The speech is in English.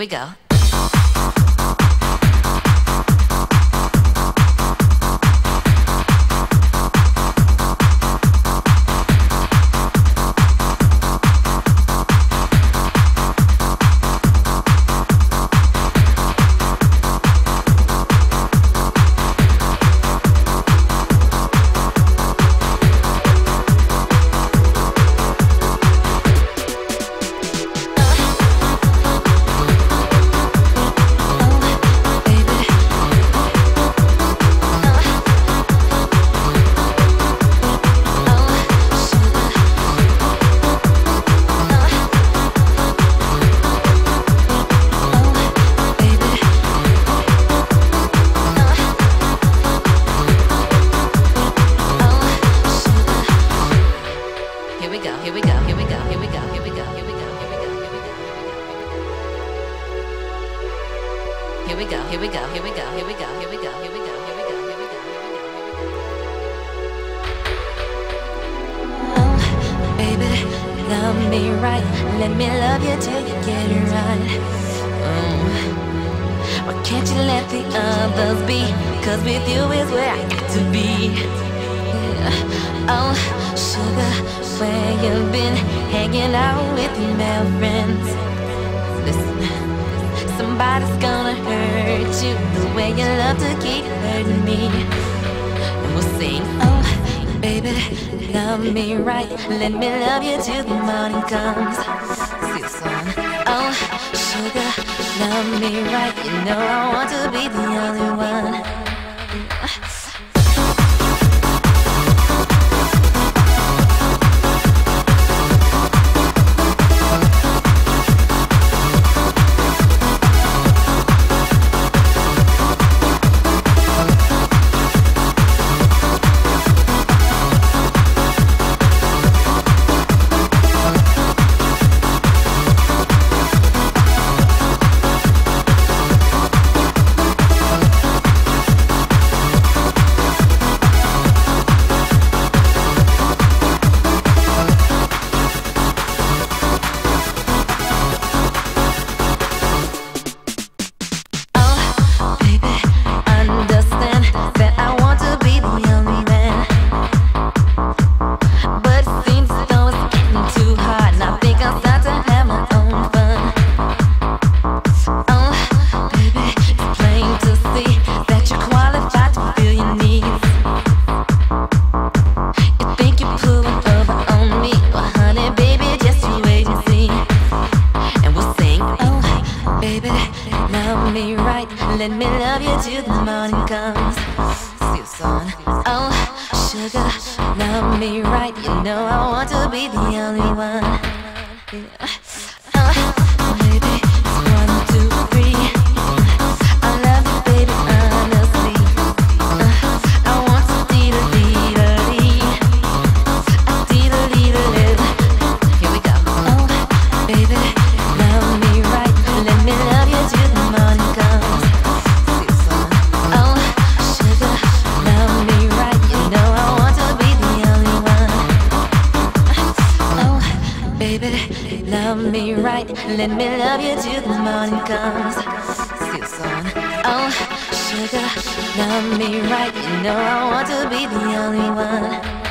we go. Love me right, let me love you till you get it right. Why can't you let the others be? Cause with you is where I got to be. Yeah. Oh, sugar, where you been? Hanging out with your male friends. Listen, somebody's gonna hurt you the way you love to keep hurting me. And we'll sing, oh baby, love me right, let me love you till the morning comes. See the song. Oh, sugar, love me right, you know I want to be the only one. Let me love you till the morning comes. See the song. Oh, sugar, love me right. You know I want to be the only one. Yeah. Oh, baby, it's 1, 2, 3. I love you, baby, honestly. I want to dee-da-dee-da-dee. Here we go. Oh, baby, love me right. Let me love you till the morning comes. Love me right, let me love you till the morning comes. See the song. Oh, sugar, love me right, you know I want to be the only one.